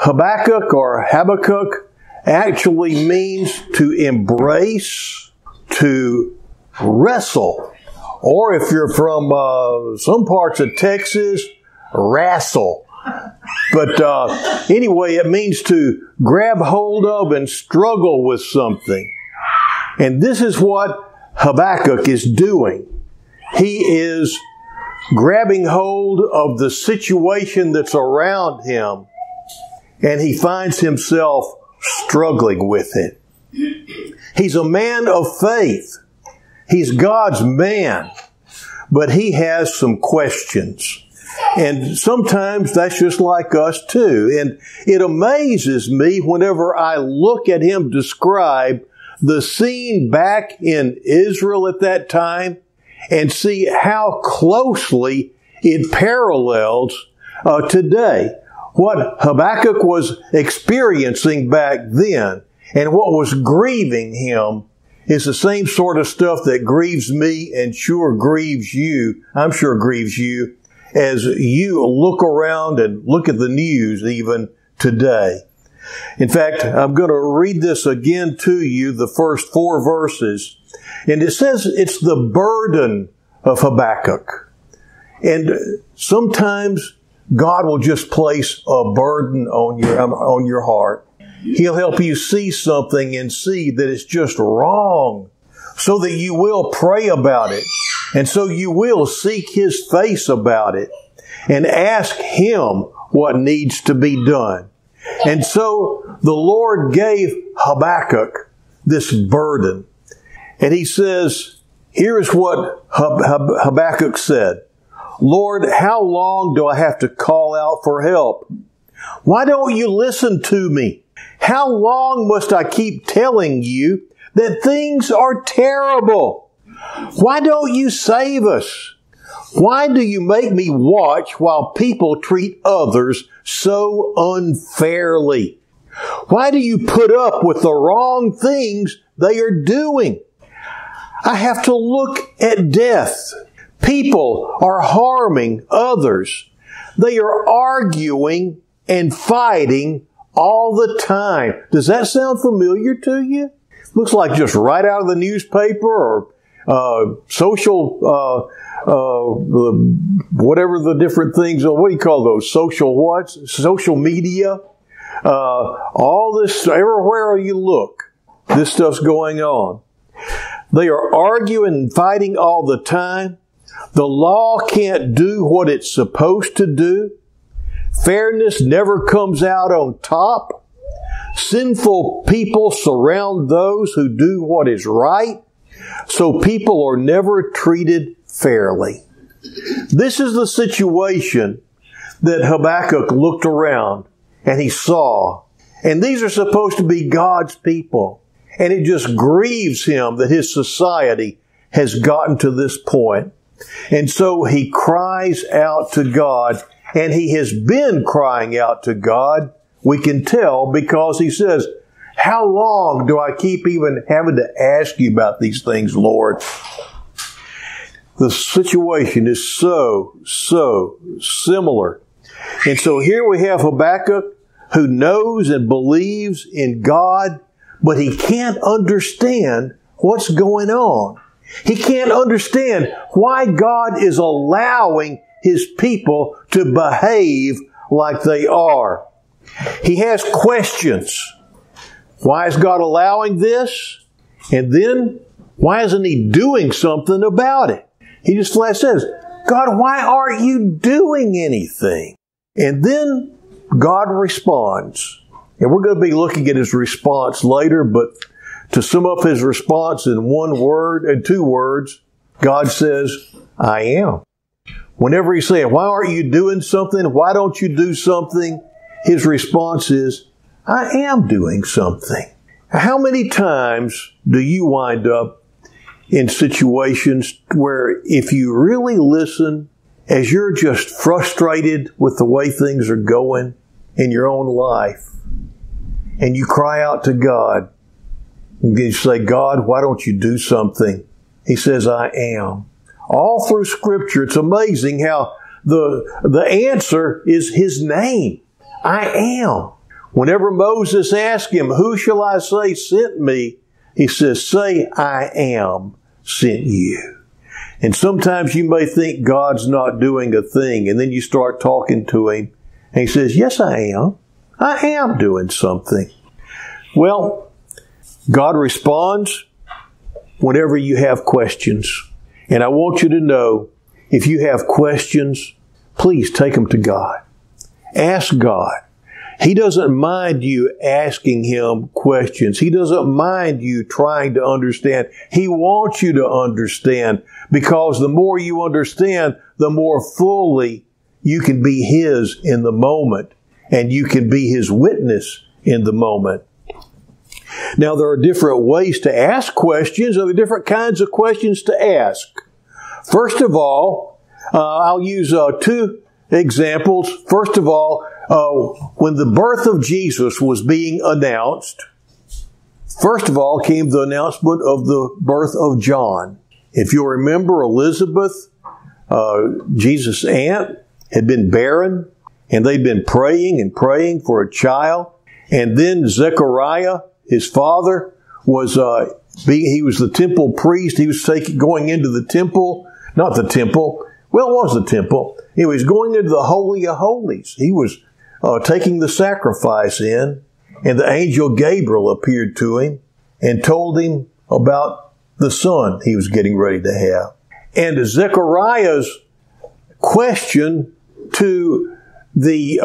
Habakkuk or Habakkuk actually means to embrace, to wrestle, or if you're from some parts of Texas, wrestle. But anyway, it means to grab hold of and struggle with something. And this is what Habakkuk is doing. He is grabbing hold of the situation that's around him, and he finds himself struggling with it. He's a man of faith. He's God's man, but he has some questions. And sometimes that's just like us too. And it amazes me whenever I look at him describe the scene back in Israel at that time and see how closely it parallels today. What Habakkuk was experiencing back then and what was grieving him is the same sort of stuff that grieves me and sure grieves you, I'm sure grieves you, as you look around and look at the news even today. In fact, I'm going to read this again to you, the first four verses. And it says it's the burden of Habakkuk. And sometimes God will just place a burden on your heart. He'll help you see something and see that it's just wrong so that you will pray about it. And so you will seek His face about it and ask Him what needs to be done. And so the Lord gave Habakkuk this burden. And He says, here is what Habakkuk said. Lord, how long do I have to call out for help? Why don't you listen to me? How long must I keep telling you that things are terrible? Why don't you save us? Why do you make me watch while people treat others so unfairly? Why do you put up with the wrong things they are doing? I have to look at death. People are harming others. They are arguing and fighting all the time. Does that sound familiar to you? Looks like just right out of the newspaper or whatever the different things, what do you call those? Social media. All this, everywhere you look, this stuff's going on. They are arguing and fighting all the time. The law can't do what it's supposed to do. Fairness never comes out on top. Sinful people surround those who do what is right. So people are never treated fairly. This is the situation that Habakkuk looked around and he saw. And these are supposed to be God's people. And it just grieves him that his society has gotten to this point. And so he cries out to God, and he has been crying out to God. We can tell because he says, how long do I keep even having to ask you about these things, Lord? The situation is so similar. And so here we have Habakkuk who knows and believes in God, but he can't understand what's going on. He can't understand why God is allowing His people to behave like they are. He has questions. Why is God allowing this? And then, why isn't He doing something about it? He just flat says, God, why aren't you doing anything? And then God responds. And we're going to be looking at His response later, but to sum up His response in one word and two words, God says, I am. Whenever He's saying, why aren't you doing something? Why don't you do something? His response is, I am doing something. How many times do you wind up in situations where if you really listen, as you're just frustrated with the way things are going in your own life, and you cry out to God, and you say, God, why don't you do something? He says, I am. All through Scripture, it's amazing how the answer is His name. I am. Whenever Moses asked him, who shall I say sent me? He says, say, I am sent you. And sometimes you may think God's not doing a thing, and then you start talking to him, and he says, yes, I am. I am doing something. Well, God responds whenever you have questions. And I want you to know, if you have questions, please take them to God. Ask God. He doesn't mind you asking Him questions. He doesn't mind you trying to understand. He wants you to understand, because the more you understand, the more fully you can be His in the moment, and you can be His witness in the moment. Now, there are different ways to ask questions. There are different kinds of questions to ask. First of all, I'll use two examples. First of all, when the birth of Jesus was being announced, first of all came the announcement of the birth of John. If you'll remember, Elizabeth, Jesus' aunt, had been barren, and they'd been praying and praying for a child. And then Zechariah, his father, he was the temple priest. He was going into the temple, not the temple. Well, it was the temple. He was going into the Holy of Holies. He was taking the sacrifice in, and the angel Gabriel appeared to him and told him about the son he was getting ready to have. And Zechariah's question to the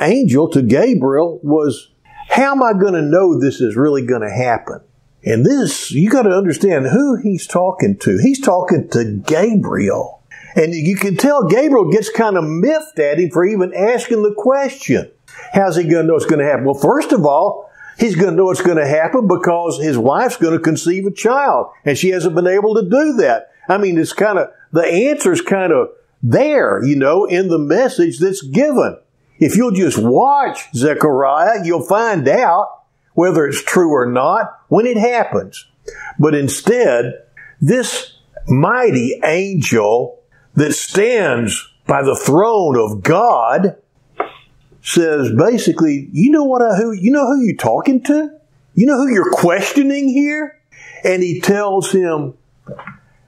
angel, to Gabriel, was, how am I going to know this is really going to happen? And this, you got to understand who he's talking to. He's talking to Gabriel. And you can tell Gabriel gets kind of miffed at him for even asking the question. How's he going to know it's going to happen? Well, first of all, he's going to know it's going to happen because his wife's going to conceive a child, and she hasn't been able to do that. I mean, it's kind of, the answer's kind of there, you know, in the message that's given. If you'll just watch Zechariah, you'll find out whether it's true or not when it happens. But instead, this mighty angel that stands by the throne of God says, basically, you know who you're talking to? You know who you're questioning here? And he tells him,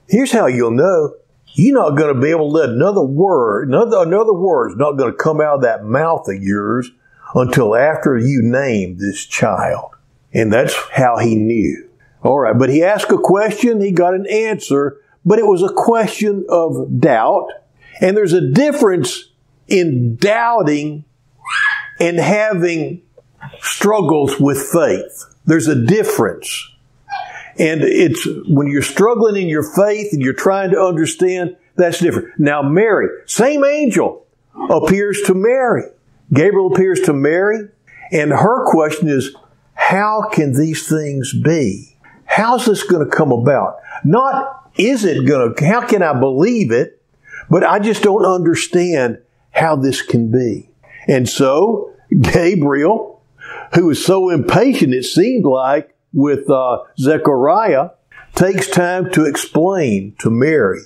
here's how you'll know. You're not going to be able to let another word's not going to come out of that mouth of yours until after you name this child. And that's how he knew. All right, but he asked a question, he got an answer, but it was a question of doubt. And there's a difference in doubting and having struggles with faith. There's a difference. And it's when you're struggling in your faith and you're trying to understand, that's different. Now, Mary, same angel, appears to Mary. Gabriel appears to Mary, and her question is, how can these things be? How's this going to come about? Not, how can I believe it? But I just don't understand how this can be. And so Gabriel, who was so impatient, it seemed like, with Zechariah, takes time to explain to Mary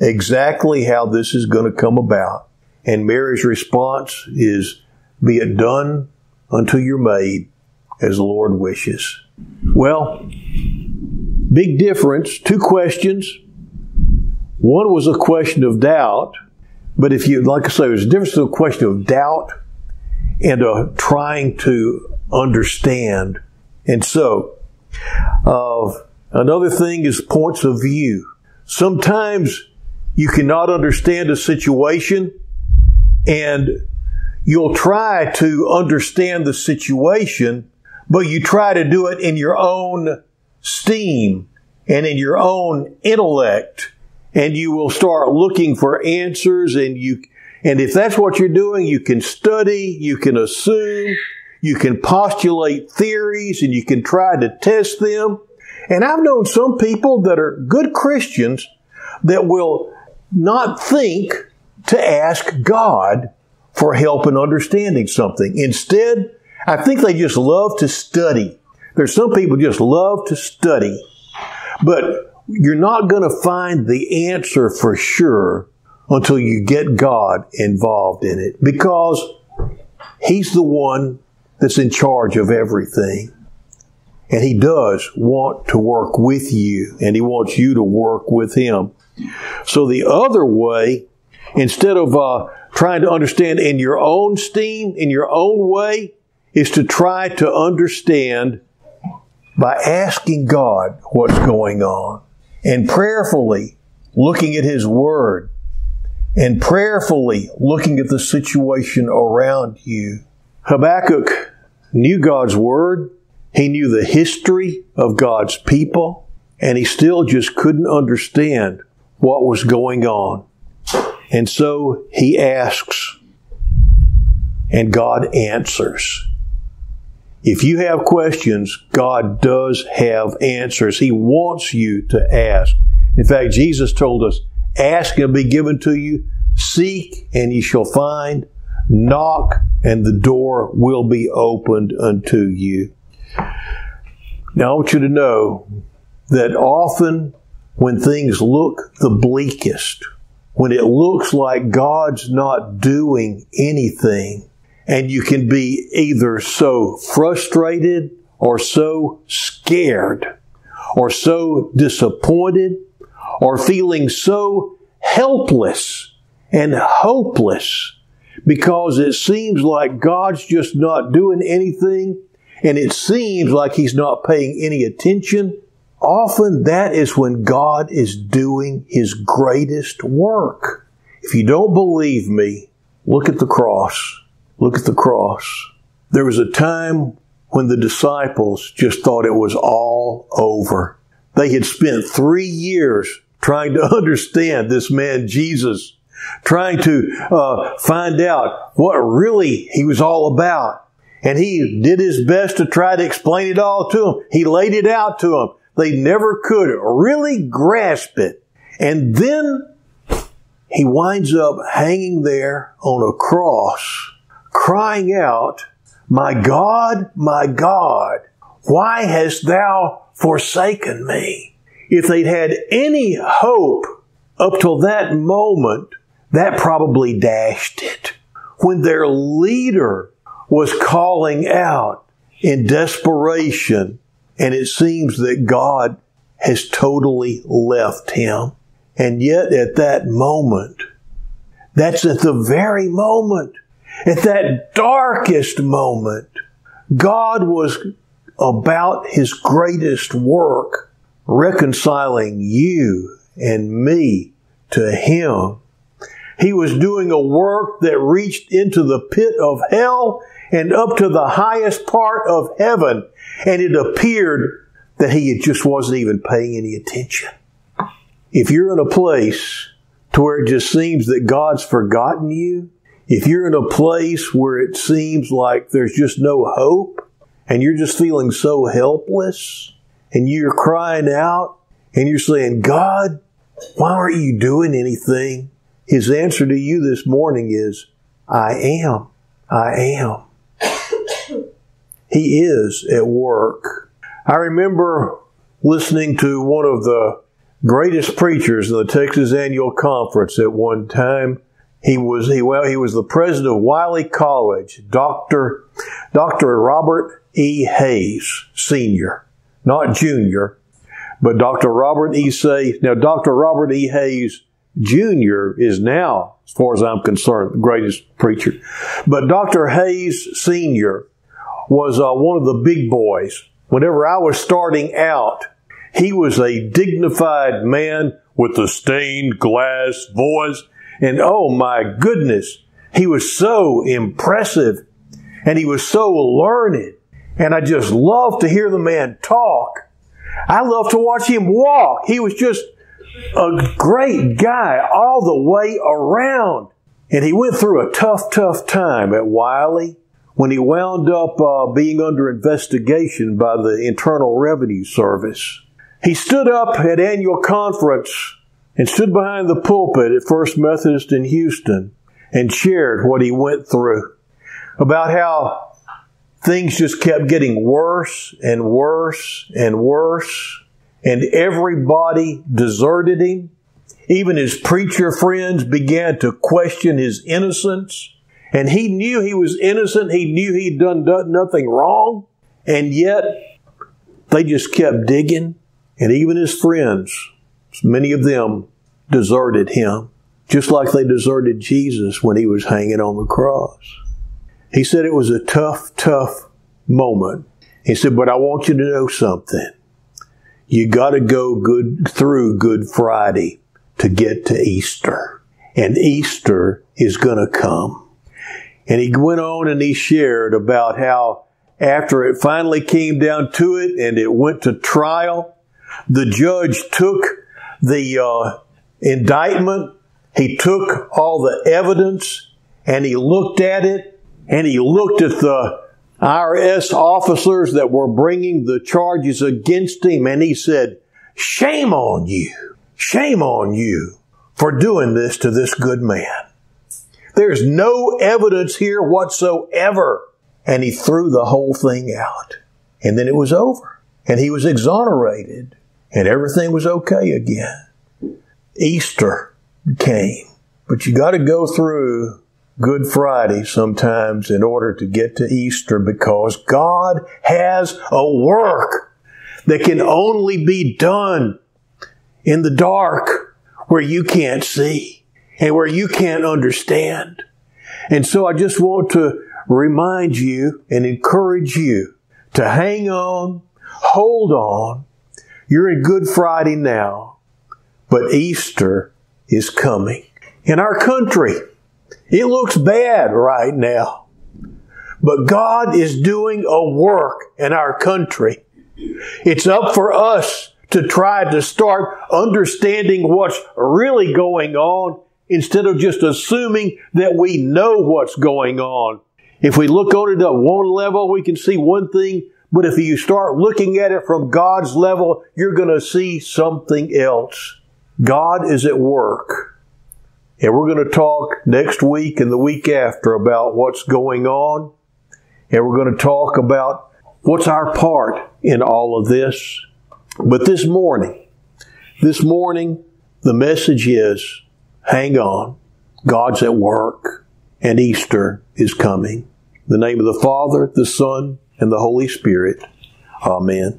exactly how this is going to come about. And Mary's response is, be it done unto your maid as the Lord wishes. Well, big difference. Two questions. One was a question of doubt, but if you, like I say, there's a difference between a question of doubt and trying to understand. And so, another thing is points of view. Sometimes you cannot understand a situation, and you'll try to understand the situation, but you try to do it in your own steam and in your own intellect, and you will start looking for answers, and if that's what you're doing, you can study, you can assume, you can postulate theories, and you can try to test them. And I've known some people that are good Christians that will not think to ask God for help in understanding something. Instead, I think they just love to study. There's some people just love to study, but you're not going to find the answer for sure until you get God involved in it, because He's the one that's in charge of everything. And He does want to work with you, and He wants you to work with Him. So the other way, instead of trying to understand in your own steam, in your own way, is to try to understand by asking God what's going on, and prayerfully looking at His Word, and prayerfully looking at the situation around you. Habakkuk knew God's Word. He knew the history of God's people, and he still just couldn't understand what was going on. And so he asks, and God answers. If you have questions, God does have answers. He wants you to ask. In fact, Jesus told us, ask and be given to you, seek and ye shall find, knock and the door will be opened unto you. Now I want you to know that often when things look the bleakest, when it looks like God's not doing anything, and you can be either so frustrated or so scared or so disappointed or feeling so helpless and hopeless because it seems like God's just not doing anything, and it seems like He's not paying any attention, often that is when God is doing His greatest work. If you don't believe me, look at the cross. Look at the cross. There was a time when the disciples just thought it was all over. They had spent 3 years trying to understand this man Jesus, trying to find out what really He was all about. And He did His best to try to explain it all to them. He laid it out to them. They never could really grasp it. And then He winds up hanging there on a cross, crying out, "My God, my God, why hast thou forsaken me?" If they'd had any hope up till that moment, that probably dashed it. When their leader was calling out in desperation, and it seems that God has totally left him. And yet at that moment, that's at the very moment, at that darkest moment, God was about His greatest work, reconciling you and me to Him. He was doing a work that reached into the pit of hell and up to the highest part of heaven. And it appeared that He just wasn't even paying any attention. If you're in a place to where it just seems that God's forgotten you, if you're in a place where it seems like there's just no hope, and you're just feeling so helpless, and you're crying out, and you're saying, "God, why aren't you doing anything?" His answer to you this morning is, "I am. I am." He is at work. I remember listening to one of the greatest preachers in the Texas Annual Conference at one time. He was the president of Wiley College, Dr. Robert E. Hayes, Sr., not Jr., but Dr. Robert E. Hayes. Now, Dr. Robert E. Hayes, Jr. is now, as far as I'm concerned, the greatest preacher. But Dr. Hayes, Sr. was one of the big boys. Whenever I was starting out, he was a dignified man with a stained glass voice. And oh my goodness, he was so impressive and he was so learned. And I just loved to hear the man talk. I loved to watch him walk. He was just a great guy all the way around. And he went through a tough time at Wiley when he wound up being under investigation by the Internal Revenue Service. He stood up at annual conference and stood behind the pulpit at First Methodist in Houston and shared what he went through about how things just kept getting worse and worse and worse. And everybody deserted him. Even his preacher friends began to question his innocence. And he knew he was innocent. He knew he'd done nothing wrong. And yet, they just kept digging. And even his friends, many of them, deserted him. Just like they deserted Jesus when he was hanging on the cross. He said it was a tough, tough moment. He said, but I want you to know something. You got to go through Good Friday to get to Easter. And Easter is going to come. And he went on and he shared about how after it finally came down to it and it went to trial, the judge took the indictment, he took all the evidence, and he looked at it, and he looked at the IRS officers that were bringing the charges against him, and he said, shame on you. Shame on you for doing this to this good man. There's no evidence here whatsoever. And he threw the whole thing out. And then it was over. And he was exonerated. And everything was okay again. Easter came. But you got to go through Good Friday sometimes in order to get to Easter, because God has a work that can only be done in the dark where you can't see and where you can't understand. And so I just want to remind you and encourage you to hang on, hold on. You're in Good Friday now, but Easter is coming. In our country, it looks bad right now, but God is doing a work in our country. It's up for us to try to start understanding what's really going on instead of just assuming that we know what's going on. If we look on it at one level, we can see one thing, but if you start looking at it from God's level, you're going to see something else. God is at work. And we're going to talk next week and the week after about what's going on. And we're going to talk about what's our part in all of this. But this morning, the message is, hang on. God's at work. And Easter is coming. In the name of the Father, the Son, and the Holy Spirit. Amen.